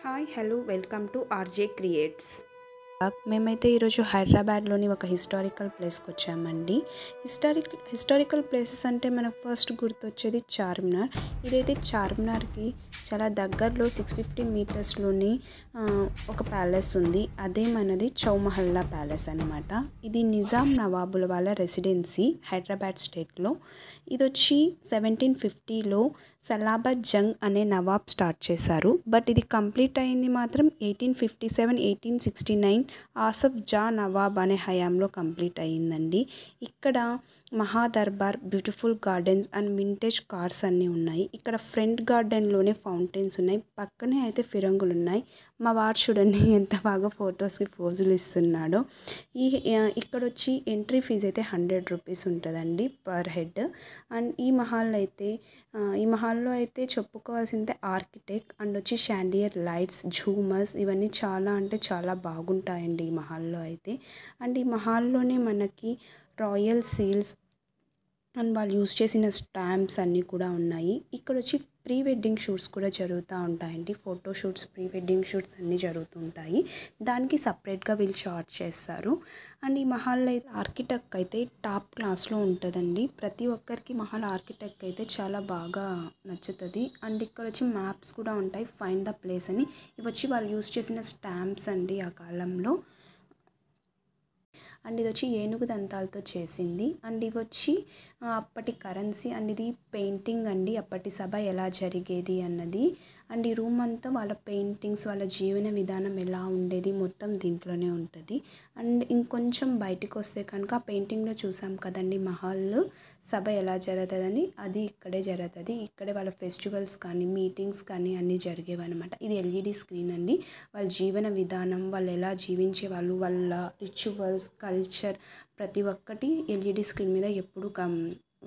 Hi hello welcome to RJ creates. మేమైతే ఈరోజు హైదరాబాద్లోని ఒక హిస్టారికల్ ప్లేస్కి వచ్చామండి. హిస్టారికల్ ప్లేసెస్ అంటే మనకు ఫస్ట్ గుర్తొచ్చేది చార్మినార్. ఇదైతే చార్మినార్కి చాలా దగ్గరలో 650 మీటర్స్లోని ఒక ప్యాలెస్ ఉంది. అదే మనది చౌమహల్లా ప్యాలెస్ అనమాట. ఇది నిజాం నవాబుల వాళ్ళ రెసిడెన్సీ హైదరాబాద్ స్టేట్లో. ఇది వచ్చి 1750లో సలాబత్ జంగ్ అనే నవాబ్ స్టార్ట్ చేశారు. బట్ ఇది కంప్లీట్ అయింది మాత్రం 1857-1869 ఆసఫ్ జా నవాబ్ అనే హయాంలో కంప్లీట్ అయ్యిందండి. ఇక్కడ మహాదర్బార్, beautiful gardens and vintage cars అన్నీ ఉన్నాయి. ఇక్కడ ఫ్రంట్ గార్డెన్లోనే ఫౌంటైన్స్ ఉన్నాయి, పక్కనే అయితే ఫిరంగులు ఉన్నాయి. మా వారు చూడండి ఎంత బాగా ఫొటోస్కి పోజులు ఇస్తున్నాడో. ఇక్కడ వచ్చి ఎంట్రీ ఫీజు అయితే 100 రూపీస్ ఉంటుందండి పర్ హెడ్. అండ్ ఈ మహల్లో అయితే చెప్పుకోవాల్సిందే ఆర్కిటెక్ట్ అండ్ వచ్చి షాండియర్ లైట్స్, ఝూమర్స్ ఇవన్నీ చాలా అంటే చాలా బాగుంటాయండి ఈ మహల్లో అయితే. అండ్ ఈ మహల్లోనే మనకి రాయల్ సీల్స్ అండ్ వాళ్ళు యూజ్ చేసిన స్టాంప్స్ అన్నీ కూడా ఉన్నాయి. ఇక్కడ వచ్చి ప్రీ వెడ్డింగ్ షూట్స్ కూడా జరుగుతూ ఉంటాయండి. Photo shoots, pre wedding shoots అన్నీ జరుగుతుంటాయి. దానికి సపరేట్గా వీళ్ళు షార్ట్ చేస్తారు. అండ్ ఈ మహల్ ఆర్కిటెక్ట్ అయితే టాప్ క్లాస్లో ఉంటుందండి. ప్రతి ఒక్కరికి మహల్ ఆర్కిటెక్ట్ అయితే చాలా బాగా నచ్చుతుంది. అండ్ ఇక్కడ వచ్చి మ్యాప్స్ కూడా ఉంటాయి, ఫైండ్ ద ప్లేస్ అని. ఇవి వచ్చి వాళ్ళు యూజ్ చేసిన స్టాంప్స్ అండి ఆ కాలంలో. అండ్ ఇది వచ్చి ఏనుగు దంతాలతో చేసింది. అండ్ ఇవి వచ్చి అప్పటి కరెన్సీ. అండ్ ఇది పెయింటింగ్ అండి, అప్పటి సభ ఎలా జరిగేది అన్నది. అండ్ ఈ రూమ్ అంతా వాళ్ళ పెయింటింగ్స్, వాళ్ళ జీవన విధానం ఎలా ఉండేది మొత్తం దీంట్లోనే ఉంటుంది. అండ్ ఇంకొంచెం బయటకు వస్తే కనుక ఆ పెయింటింగ్లో చూసాం కదండి మహల్ సభ ఎలా జరుగుతుందని, అది ఇక్కడే జరుగుతుంది. ఇక్కడే వాళ్ళ ఫెస్టివల్స్ కానీ మీటింగ్స్ కానీ అన్నీ జరిగేవి అనమాట. ఇది ఎల్ఈడి స్క్రీన్ అండి. వాళ్ళ జీవన విధానం, వాళ్ళు ఎలా జీవించే వాళ్ళు, వాళ్ళ రిచువల్స్, కల్చర్ ప్రతి ఒక్కటి ఎల్ఈడి స్క్రీన్ మీద ఎప్పుడు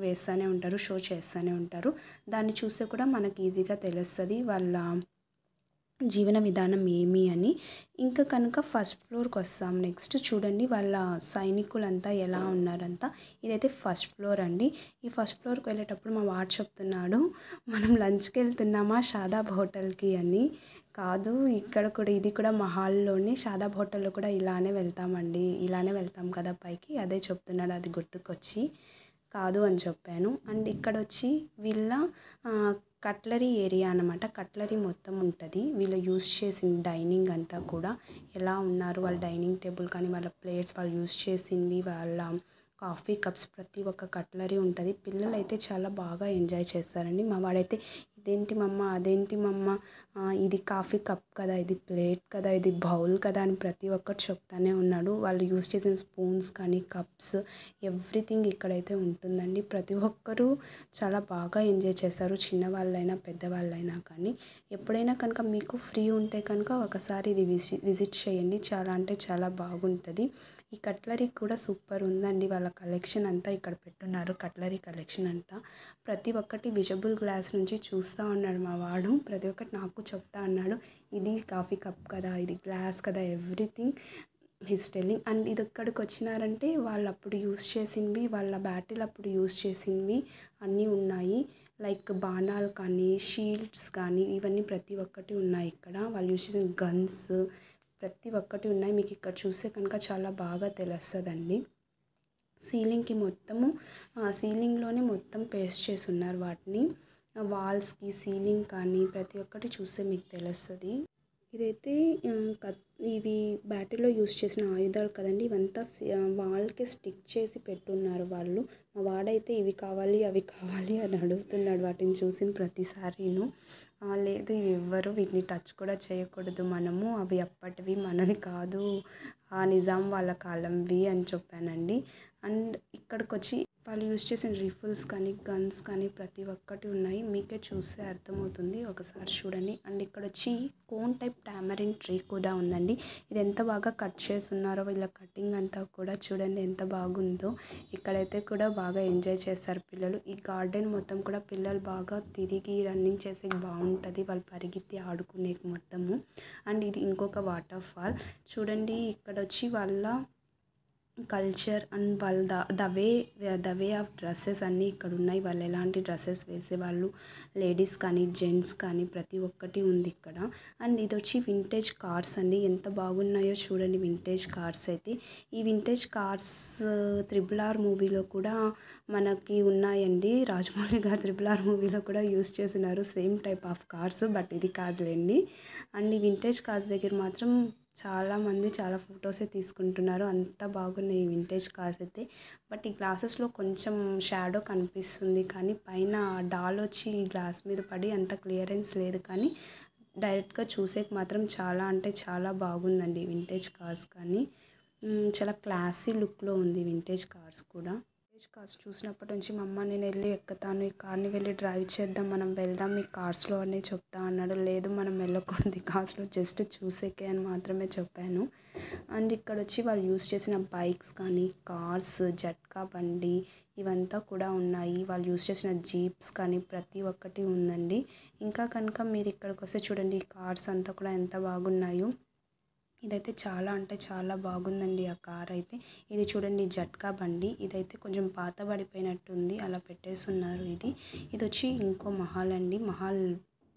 వేస్తూనే ఉంటారు, షో చేస్తూనే ఉంటారు. దాన్ని చూస్తే కూడా మనకు ఈజీగా తెలుస్తుంది వాళ్ళ జీవన విధానం ఏమి అని. ఇంకా కనుక ఫస్ట్ ఫ్లోర్కి వస్తాం. నెక్స్ట్ చూడండి వాళ్ళ సైనికులంతా ఎలా ఉన్నారంతా. ఇదైతే ఫస్ట్ ఫ్లోర్ అండి. ఈ ఫస్ట్ ఫ్లోర్కి వెళ్ళేటప్పుడు మా వాడు చెప్తున్నాడు, మనం లంచ్కి వెళ్తున్నామా షాదాబ్ హోటల్కి అని. కాదు, ఇక్కడ కూడా ఇది కూడా మహల్లోనే షాదాబ్ హోటల్లో కూడా ఇలానే వెళ్తాం కదా పైకి, అదే చెప్తున్నాడు. అది గుర్తుకొచ్చి కాదు అని చెప్పాను. అండ్ ఇక్కడ వచ్చి వీళ్ళ కట్లరీ ఏరియా అన్నమాట. కట్లరీ మొత్తం ఉంటుంది, వీళ్ళు యూజ్ చేసిన డైనింగ్ అంతా కూడా ఎలా ఉన్నారు, వాళ్ళ డైనింగ్ టేబుల్ కానీ వాళ్ళ ప్లేట్స్, వాళ్ళు యూజ్ చేసింది, వాళ్ళ కాఫీ కప్స్ ప్రతి ఒక్క కట్లరీ ఉంటుంది. పిల్లలు అయితే చాలా బాగా ఎంజాయ్ చేస్తారండి. మా వాడైతే అదేంటి మమ్మ ఇది కాఫీ కప్ కదా, ఇది ప్లేట్ కదా, ఇది బౌల్ కదా అని ప్రతి ఒక్కటి చెప్తానే ఉన్నాడు. వాళ్ళు యూజ్ చేసిన స్పూన్స్ కానీ కప్స్ ఎవ్రీథింగ్ ఇక్కడైతే ఉంటుందండి. ప్రతి ఒక్కరూ చాలా బాగా ఎంజాయ్ చేస్తారు, చిన్నవాళ్ళైనా పెద్దవాళ్ళైనా కానీ. ఎప్పుడైనా కనుక మీకు ఫ్రీ ఉంటే కనుక ఒకసారి ఇది విజిట్ చేయండి, చాలా అంటే చాలా బాగుంటుంది. ఈ కట్లరీ కూడా సూపర్ ఉందండి. వాళ్ళ కలెక్షన్ అంతా ఇక్కడ పెట్టున్నారు, కట్లరీ కలెక్షన్ అంతా. ప్రతి ఒక్కటి విజబుల్ గ్లాస్ నుంచి చూస్తూ ఉన్నాడు మా వాడు. ప్రతి ఒక్కటి నాకు చెప్తా అన్నాడు, ఇది కాఫీ కప్ కదా, ఇది గ్లాస్ కదా, ఎవ్రీథింగ్ హిస్ టెల్లింగ్. అండ్ ఇది ఇక్కడికి వచ్చినారంటే వాళ్ళు అప్పుడు యూజ్ చేసినవి, వాళ్ళ బ్యాటిల్ అప్పుడు యూజ్ చేసినవి అన్నీ ఉన్నాయి. లైక్ బాణాలు కానీ, షీల్డ్స్ కానీ ఇవన్నీ ప్రతి ఒక్కటి ఉన్నాయి ఇక్కడ. వాళ్ళు యూజ్ చేసిన గన్స్ ప్రతి ఒక్కటి ఉన్నాయి. మీకు ఇక్కడ చూస్తే కనుక చాలా బాగా తెలుస్తుందండి. సీలింగ్లోనే మొత్తం పేస్ట్ చేసి ఉన్నారు వాటిని. వాల్స్కి, సీలింగ్ కానీ ప్రతి ఒక్కటి చూస్తే మీకు తెలుస్తుంది. ఇదైతే ఇవి బ్యాటరీలో యూజ్ చేసిన ఆయుధాలు కదండి. ఇవంతా వాల్కి స్టిక్ చేసి పెట్టున్నారు వాళ్ళు. మా వాడైతే ఇవి కావాలి అవి కావాలి అని అడుగుతున్నాడు వాటిని చూసిన ప్రతిసారిను. లేదు, ఇవి ఎవ్వరు వీటిని టచ్ కూడా చేయకూడదు మనము, అవి అప్పటివి మనవి కాదు, ఆ నిజాం వాళ్ళ కాలంవి అని చెప్పానండి. అండ్ ఇక్కడికి వచ్చి వాళ్ళు యూజ్ చేసిన రిఫిల్స్ కానీ గన్స్ కానీ ప్రతి ఒక్కటి ఉన్నాయి. మీకే చూస్తే అర్థమవుతుంది, ఒకసారి చూడండి. అండ్ ఇక్కడ వచ్చి కోన్ టైప్ టామరిన్ ట్రీ కూడా ఉందండి. ఇది ఎంత బాగా కట్ చేసి ఉన్నారో, వీళ్ళ కటింగ్ అంతా కూడా చూడండి ఎంత బాగుందో. ఇక్కడైతే కూడా బాగా ఎంజాయ్ చేస్తారు పిల్లలు. ఈ గార్డెన్ మొత్తం కూడా పిల్లలు బాగా తిరిగి రన్నింగ్ చేసే బాగుంటుంది, వాళ్ళు పరిగెత్తి ఆడుకునే మొత్తము. అండ్ ఇది ఇంకొక వాటర్ ఫాల్ చూడండి. ఇక్కడ వచ్చి వాళ్ళ కల్చర్ అండ్ వాళ్ళ ద వే ఆఫ్ డ్రెస్సెస్ అన్నీ ఇక్కడ ఉన్నాయి. వాళ్ళు ఎలాంటి డ్రెస్సెస్ వేసేవాళ్ళు, లేడీస్ కానీ జెంట్స్ కానీ ప్రతి ఒక్కటి ఉంది ఇక్కడ. అండ్ ఇది వచ్చి వింటేజ్ కార్స్ అండి, ఎంత బాగున్నాయో చూడండి వింటేజ్ కార్స్ అయితే. ఈ వింటేజ్ కార్స్ RRR మూవీలో కూడా మనకి ఉన్నాయండి, రాజమౌళి గారు RRR మూవీలో కూడా యూజ్ చేసినారు same type of cars, but ఇది కాదులేండి. అండ్ ఈ వింటేజ్ కార్స్ దగ్గర మాత్రం చాలామంది చాలా ఫొటోసే తీసుకుంటున్నారు, అంత బాగున్నాయి వింటేజ్ కార్స్ అయితే. బట్ ఈ గ్లాసెస్లో కొంచెం షాడో కనిపిస్తుంది, కానీ పైన డాల్ వచ్చి గ్లాస్ మీద పడి అంత క్లియరెన్స్ లేదు, కానీ డైరెక్ట్గా చూసేకి మాత్రం చాలా అంటే చాలా బాగుందండి వింటేజ్ కార్స్. కానీ చాలా క్లాసీ లుక్లో ఉంది వింటేజ్ కార్స్ కూడా. వింటేజ్ కార్స్ చూసినప్పటి నుంచి మా అమ్మ నేను వెళ్ళి ఎక్కుతాను ఈ కార్ని, వెళ్ళి డ్రైవ్ చేద్దాం మనం, వెళ్దాం ఈ కార్స్లో అని చెప్తా అన్నాడు. లేదు మనం వెళ్ళకూడదు కార్స్లో, జస్ట్ చూసేకే అని మాత్రమే చెప్పాను. అండ్ ఇక్కడ వచ్చి వాళ్ళు యూజ్ చేసిన బైక్స్ కానీ కార్స్, జట్కా బండి ఇవంతా కూడా ఉన్నాయి. వాళ్ళు యూజ్ చేసిన జీప్స్ కానీ ప్రతి ఒక్కటి ఉందండి. ఇంకా కనుక మీరు ఇక్కడికి వస్తే చూడండి ఈ కార్స్ అంతా కూడా ఎంత బాగున్నాయో. ఇదైతే చాలా అంటే చాలా బాగుందండి ఆ కార్ అయితే. ఇది చూడండి జట్కా బండి, ఇదైతే కొంచెం పాత పడిపోయినట్టుంది అలా పెట్టేస్తున్నారు. ఇది వచ్చి ఇంకో మహల్ అండి, మహల్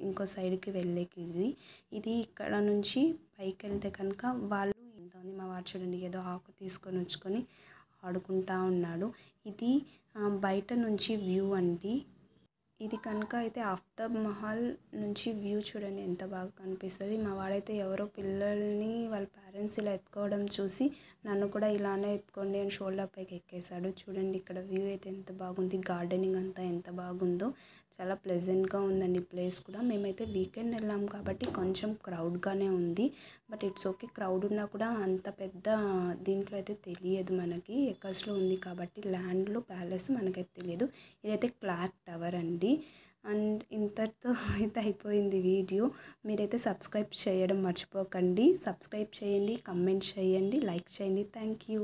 ఇంకో సైడ్కి వెళ్ళేకి ఇది ఇక్కడ నుంచి పైకి వెళ్తే కనుక వాళ్ళు ఇంత ఉంది. మా వాడు చూడండి ఏదో ఆకు తీసుకొని వచ్చుకొని ఆడుకుంటా ఉన్నాడు. ఇది బయట నుంచి వ్యూ అండి. ఇది కనుక అయితే ఆఫ్తాబ్ మహల్ నుంచి వ్యూ చూడండి ఎంత బాగా కనిపిస్తుంది. మా వాడైతే ఎవరో పిల్లల్ని వాళ్ళ పేరెంట్స్ ఇలా ఎత్తుకోవడం చూసి నన్ను కూడా ఇలానే ఎత్తుకోండి అని షోల్డర్ పైకి ఎక్కేశాడు. చూడండి ఇక్కడ వ్యూ అయితే ఎంత బాగుంది, గార్డెనింగ్ అంతా ఎంత బాగుందో, చాలా ప్లెజెంట్గా ఉందండి ప్లేస్ కూడా. మేమైతే వీకెండ్ వెళ్ళాము కాబట్టి కొంచెం క్రౌడ్గానే ఉంది, బట్ ఇట్స్ ఓకే. క్రౌడ్ ఉన్నా కూడా అంత పెద్ద దీంట్లో అయితే తెలియదు మనకి, ఎకర్స్లో ఉంది కాబట్టి ల్యాండ్లో ప్యాలెస్ మనకైతే తెలియదు. ఇదైతే క్లాక్ టవర్ అండి. అండ్ ఇంతటితో అయితే అయిపోయింది వీడియో. మీరైతే సబ్స్క్రైబ్ చేయడం మర్చిపోకండి, సబ్స్క్రైబ్ చేయండి, కమెంట్ చేయండి, లైక్ చేయండి. Thank you.